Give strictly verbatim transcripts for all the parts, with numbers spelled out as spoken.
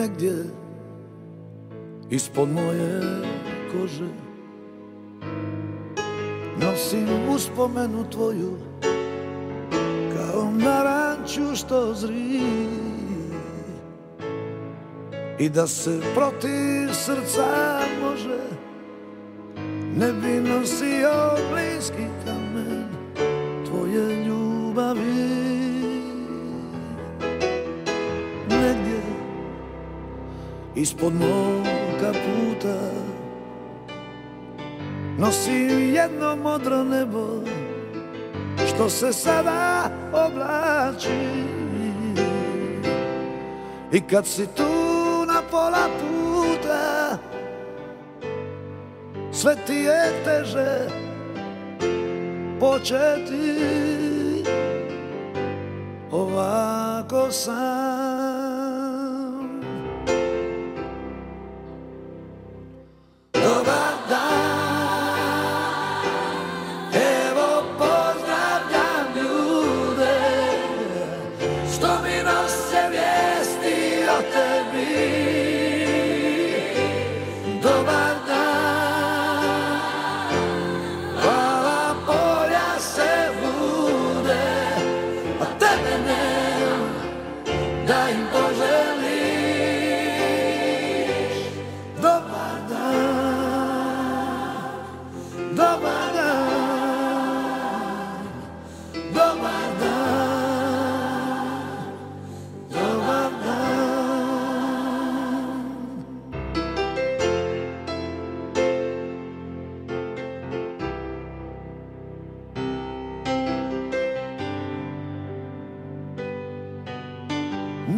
byle gdzie i spod moje korzy nosim uspomenu tvoju kao na ranču što zri i da se protiv srca može ne bi nosio bliski kamen tvoje ljubavi. Negdje ispod moga puta nosim jedno modro nebo što se sada oblači i kad si tu na pola puta sve ti je teže početi ovako sam. Dobar dan, evo pozdravljam ljude što mi nose vijesti o tebi. Dobar dan.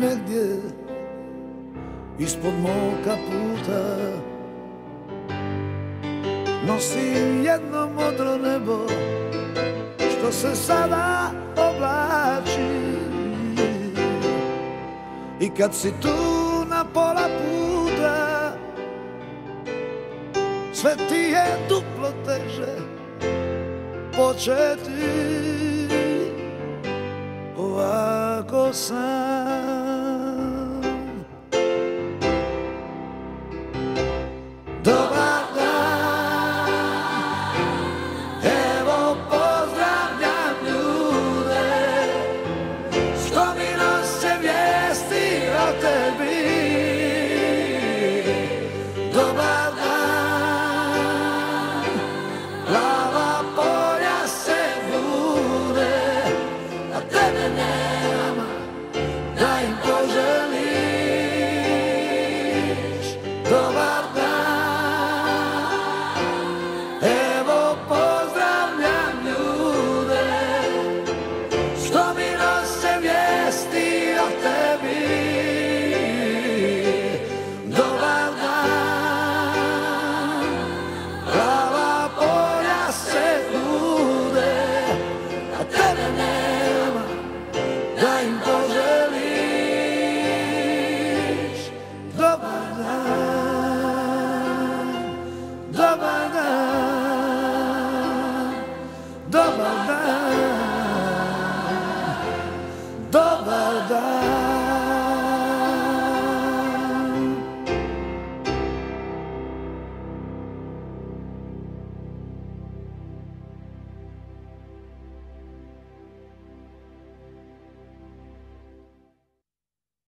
Negdje ispod moga puta nosim jedno modro nebo što se sada oblači i kad si tu na pola puta sve ti je duplo teže početi ovako sam.